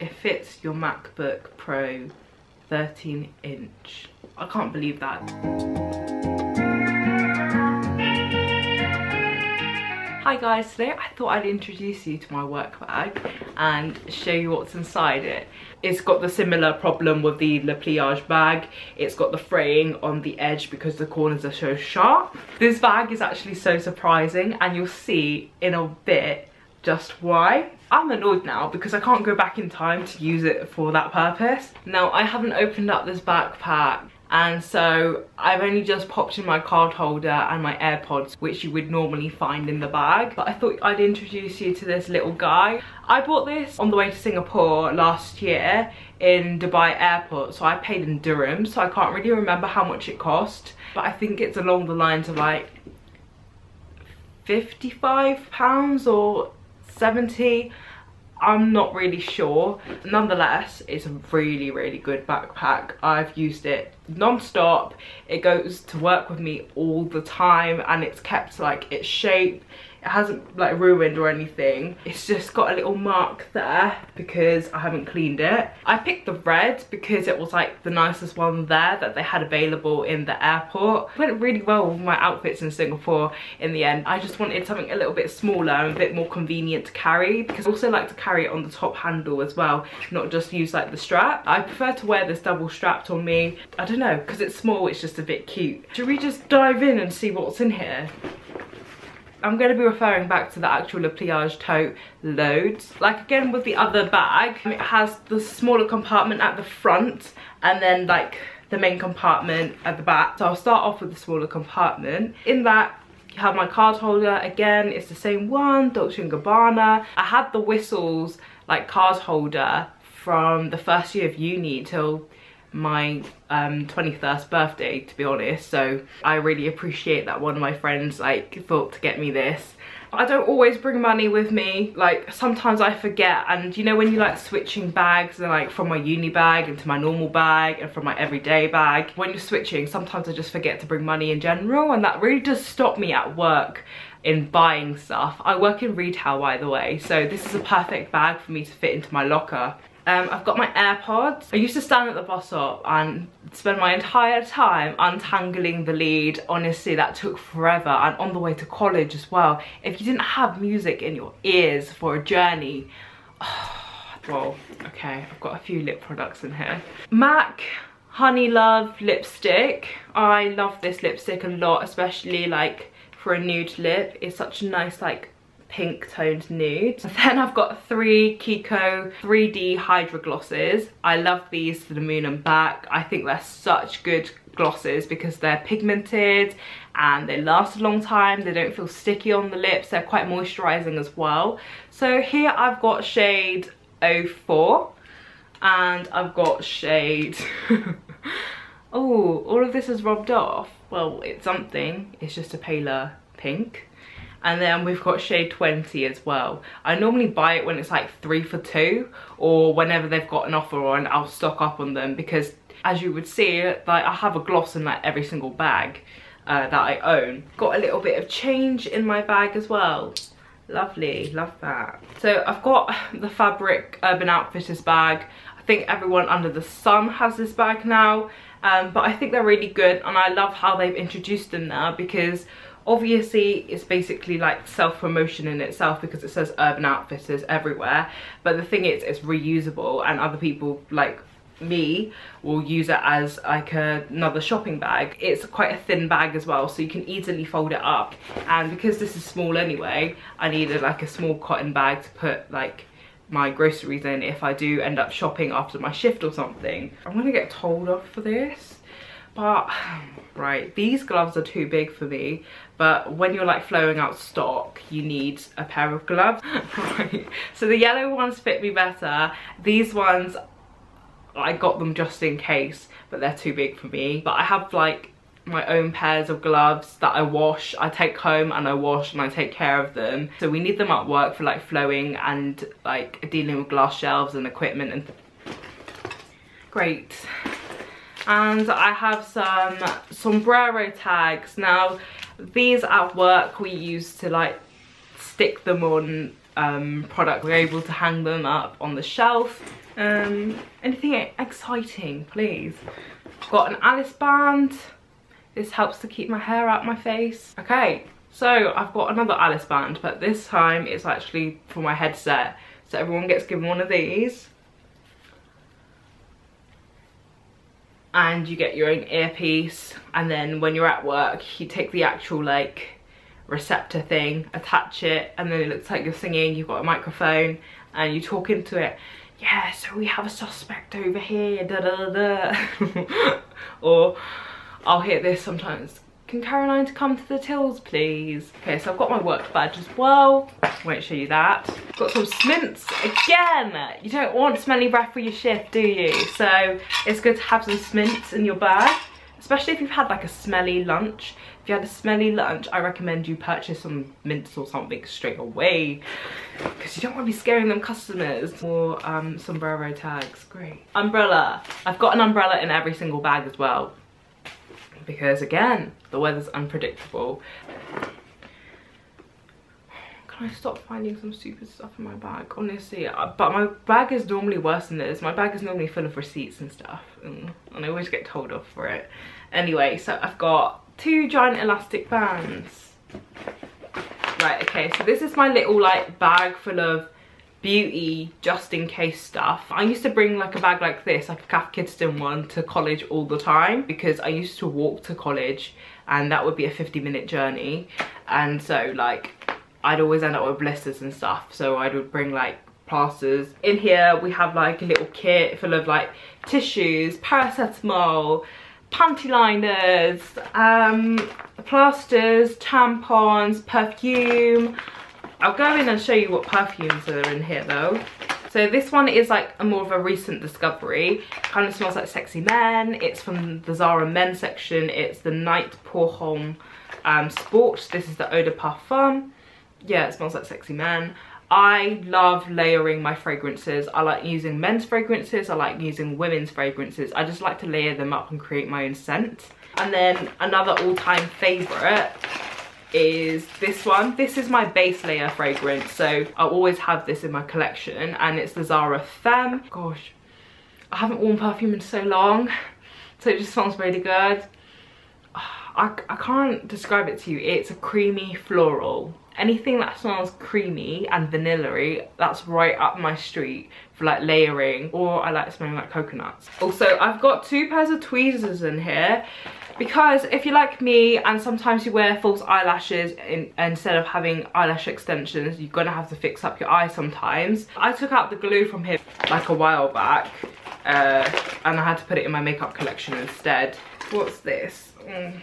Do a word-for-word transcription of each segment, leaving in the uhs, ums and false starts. It fits your MacBook Pro thirteen inch. I can't believe that. Hi guys, today I thought I'd introduce you to my work bag and show you what's inside it. It's got the similar problem with the Le Pliage bag. It's got the fraying on the edge because the corners are so sharp. This bag is actually so surprising, and you'll see in a bit just why. I'm annoyed now because I can't go back in time to use it for that purpose. Now, I haven't opened up this backpack, and so I've only just popped in my card holder and my AirPods, which you would normally find in the bag, but I thought I'd introduce you to this little guy. I bought this on the way to Singapore last year in Dubai airport, so I paid in dirhams, so I can't really remember how much it cost, but I think it's along the lines of like fifty-five pounds or seventy, I'm not really sure. Nonetheless, it's a really really good backpack. I've used it non-stop. It goes to work with me all the time, and it's kept like its shape. It hasn't like ruined or anything. It's just got a little mark there because I haven't cleaned it. I picked the red because it was like the nicest one there that they had available in the airport. It went really well with my outfits in Singapore in the end. I just wanted something a little bit smaller and a bit more convenient to carry, because I also like to carry it on the top handle as well, not just use like the strap. I prefer to wear this double strapped on me. I don't know, because it's small, it's just a bit cute. Should we just dive in and see what's in here? I'm going to be referring back to the actual Le Pliage tote loads. Like again with the other bag, it has the smaller compartment at the front and then like the main compartment at the back. So I'll start off with the smaller compartment. In that you have my card holder. Again, it's the same one, Dolce and Gabbana. I had the Whistles like card holder from the first year of uni till my um twenty-first birthday, to be honest, so I really appreciate that one of my friends like thought to get me this. I don't always bring money with me, like sometimes I forget, and you know when you like switching bags and like from my uni bag into my normal bag and from my everyday bag, when you're switching sometimes I just forget to bring money in general, and that really does stop me at work in buying stuff. I work in retail, by the way, so this is a perfect bag for me to fit into my locker. Um, I've got my AirPods. I used to stand at the bus stop and spend my entire time untangling the lead. Honestly, that took forever, and on the way to college as well. If you didn't have music in your ears for a journey, oh, well, okay, I've got a few lip products in here. Mac Honey Love lipstick. I love this lipstick a lot, especially like for a nude lip. It's such a nice like pink toned nude. Then I've got three Kiko three D Hydra glosses. I love these to the moon and back. I think they're such good glosses because they're pigmented and they last a long time. They don't feel sticky on the lips. They're quite moisturizing as well. So here I've got shade oh four and I've got shade oh, all of this is rubbed off. Well, it's something. It's just a paler pink. And then we've got shade twenty as well. I normally buy it when it's like three for two or whenever they've got an offer on, I'll stock up on them, because as you would see, like I have a gloss in like every single bag uh, that I own. Got a little bit of change in my bag as well. Lovely, love that. So I've got the fabric Urban Outfitters bag. I think everyone under the sun has this bag now, um, but I think they're really good, and I love how they've introduced them now, because obviously it's basically like self-promotion in itself, because it says Urban Outfitters everywhere, but the thing is it's reusable, and other people like me will use it as like a, another shopping bag. It's quite a thin bag as well, so you can easily fold it up, and because this is small anyway, I needed like a small cotton bag to put like my groceries in if I do end up shopping after my shift or something. I'm gonna get told off for this. But, right, these gloves are too big for me, but when you're like flowing out stock, you need a pair of gloves. Right. So the yellow ones fit me better. These ones, I got them just in case, but they're too big for me. But I have like my own pairs of gloves that I wash, I take home and I wash and I take care of them. So we need them at work for like flowing and like dealing with glass shelves and equipment and great. And I have some sombrero tags. Now, these at work we use to like stick them on um, product. We're able to hang them up on the shelf. Um, anything exciting, please. Got an Alice band. This helps to keep my hair out my face. Okay, so I've got another Alice band, but this time it's actually for my headset. So everyone gets given one of these. And you get your own earpiece, and then when you're at work you take the actual like receptor thing, attach it, and then it looks like you're singing, you've got a microphone and you talk into it. Yeah, so we have a suspect over here, da da da. Or I'll hear this sometimes. Can Caroline come to the tills, please? Okay, so I've got my work badge as well. Won't show you that. Got some Smints again. You don't want smelly breath for your shift, do you? So it's good to have some Smints in your bag, especially if you've had like a smelly lunch. If you had a smelly lunch, I recommend you purchase some mints or something straight away, because you don't want to be scaring them customers. Or um, sombrero tags, great. Umbrella. I've got an umbrella in every single bag as well, because again, the weather's unpredictable. Can I stop finding some stupid stuff in my bag? Honestly, I, but my bag is normally worse than this. My bag is normally full of receipts and stuff, and, and I always get told off for it. Anyway, so I've got two giant elastic bands. Right, okay, so this is my little like bag full of beauty, just in case stuff. I used to bring like a bag like this, like a Cath Kidston one, to college all the time, because I used to walk to college and that would be a fifty minute journey, and so like I'd always end up with blisters and stuff, so I would bring like plasters. In here we have like a little kit full of like tissues, paracetamol, panty liners, um, plasters, tampons, perfume. I'll go in and show you what perfumes are in here though. So this one is like a more of a recent discovery. Kind of smells like sexy men. It's from the Zara Men section. It's the Night Pour Homme um, Sport. This is the Eau de Parfum. Yeah, it smells like sexy men. I love layering my fragrances. I like using men's fragrances. I like using women's fragrances. I just like to layer them up and create my own scent. And then another all-time favourite is this one. This is my base layer fragrance, so I always have this in my collection, and it's the Zara Femme. Gosh, I haven't worn perfume in so long, so it just smells really good. I, I can't describe it to you. It's a creamy floral. Anything that smells creamy and vanilla-y, that's right up my street for like layering, or I like smelling like coconuts. Also, I've got two pairs of tweezers in here, because if you're like me and sometimes you wear false eyelashes in, instead of having eyelash extensions, you're gonna have to fix up your eye sometimes. I took out the glue from here like a while back, uh, and I had to put it in my makeup collection instead. What's this? Mm.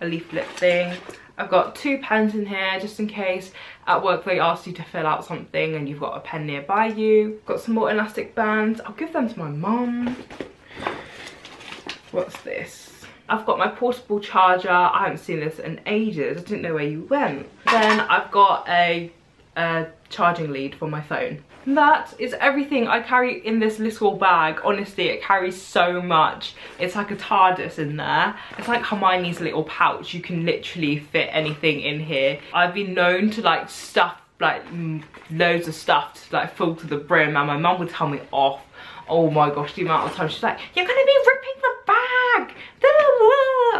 A leaflet thing. I've got two pens in here just in case at work they ask you to fill out something and you've got a pen nearby you. Got some more elastic bands. I'll give them to my mum. What's this? I've got my portable charger. I haven't seen this in ages. I didn't know where you went. Then I've got a, a charging lead for my phone. And that is everything I carry in this little bag. Honestly, it carries so much. It's like a TARDIS in there. It's like Hermione's little pouch. You can literally fit anything in here. I've been known to like stuff like loads of stuff to like full to the brim, and my mum would tell me off. Oh my gosh, the amount of time she's like, "You're gonna be ripping the bag!"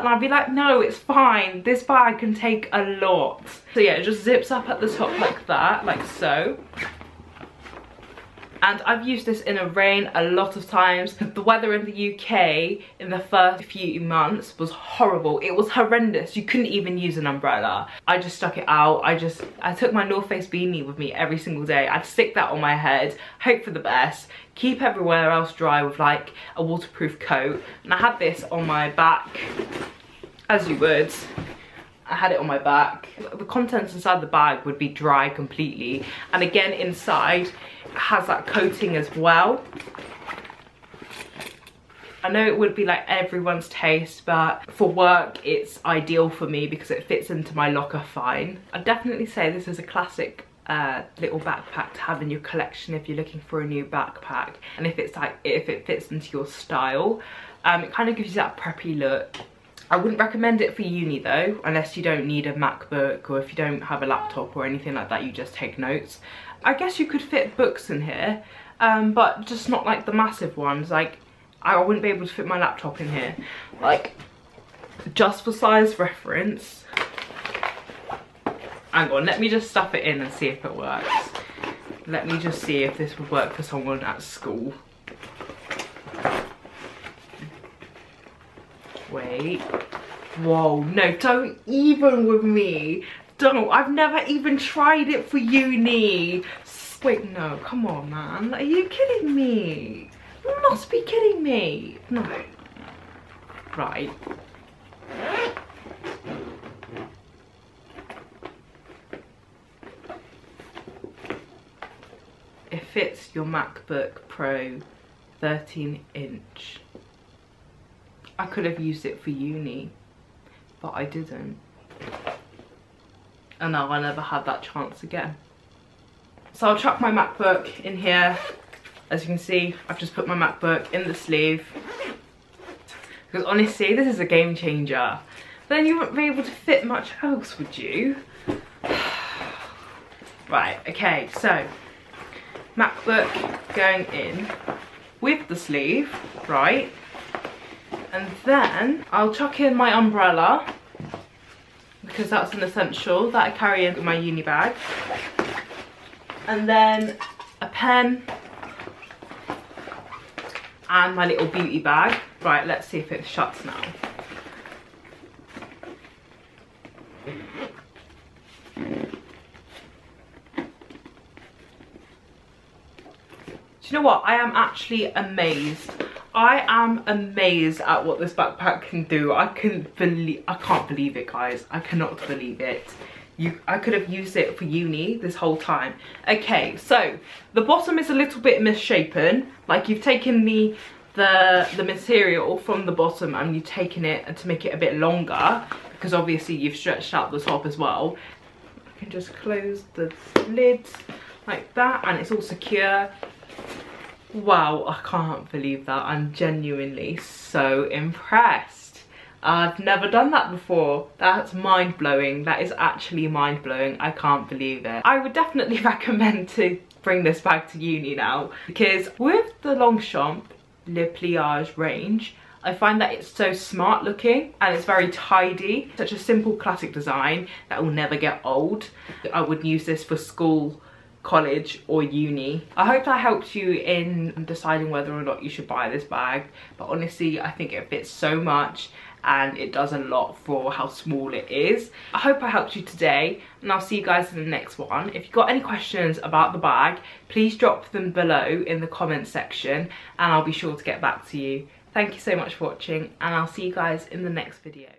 And I'd be like, no, it's fine. This bag can take a lot. So yeah, it just zips up at the top like that, like so. And I've used this in the rain a lot of times. The weather in the U K in the first few months was horrible. It was horrendous. You couldn't even use an umbrella. I just stuck it out. I just, I took my North Face beanie with me every single day. I'd stick that on my head, hope for the best, keep everywhere else dry with like a waterproof coat. And I had this on my back, as you would. I had it on my back. The contents inside the bag would be dry completely. And again, inside it has that coating as well. I know it would be like everyone's taste, but for work, it's ideal for me because it fits into my locker fine. I'd definitely say this is a classic uh, little backpack to have in your collection if you're looking for a new backpack. And if it's like, if it fits into your style, um, it kind of gives you that preppy look. I wouldn't recommend it for uni though, unless you don't need a MacBook or if you don't have a laptop or anything like that, you just take notes. I guess you could fit books in here, um, but just not like the massive ones. Like, I wouldn't be able to fit my laptop in here. Like, just for size reference. Hang on, let me just stuff it in and see if it works. Let me just see if this would work for someone at school. Wait. Whoa, no, don't even with me. Don't, I've never even tried it for uni. Wait, no, come on, man. Are you kidding me? You must be kidding me. No. Right. It fits your MacBook Pro thirteen inch. I could have used it for uni, but I didn't. And now I never had that chance again. So I'll chuck my MacBook in here. As you can see, I've just put my MacBook in the sleeve. Because honestly, this is a game changer. Then you wouldn't be able to fit much else, would you? Right, okay, so MacBook going in with the sleeve, right? And then I'll chuck in my umbrella, because that's an essential that I carry in my uni bag. And then a pen and my little beauty bag. Right, let's see if it shuts now. Do you know what? I am actually amazed. I am amazed at what this backpack can do. I couldn't believe, I can't believe it, guys. I cannot believe it. You, I could have used it for uni this whole time. Okay, so the bottom is a little bit misshapen. Like you've taken the the the material from the bottom and you've taken it to make it a bit longer, because obviously you've stretched out the top as well. I can just close the lid like that, and it's all secure. Wow, I can't believe that. I'm genuinely so impressed. I've never done that before. That's mind-blowing. That is actually mind-blowing. I can't believe it. I would definitely recommend to bring this bag to uni now, because with the Longchamp Le Pliage range, I find that it's so smart looking and it's very tidy. Such a simple classic design that will never get old. I would use this for school, college or uni. I hope that helped you in deciding whether or not you should buy this bag, but honestly I think it fits so much and it does a lot for how small it is. I hope I helped you today, and I'll see you guys in the next one. If you've got any questions about the bag, please drop them below in the comment section and I'll be sure to get back to you. Thank you so much for watching, and I'll see you guys in the next video.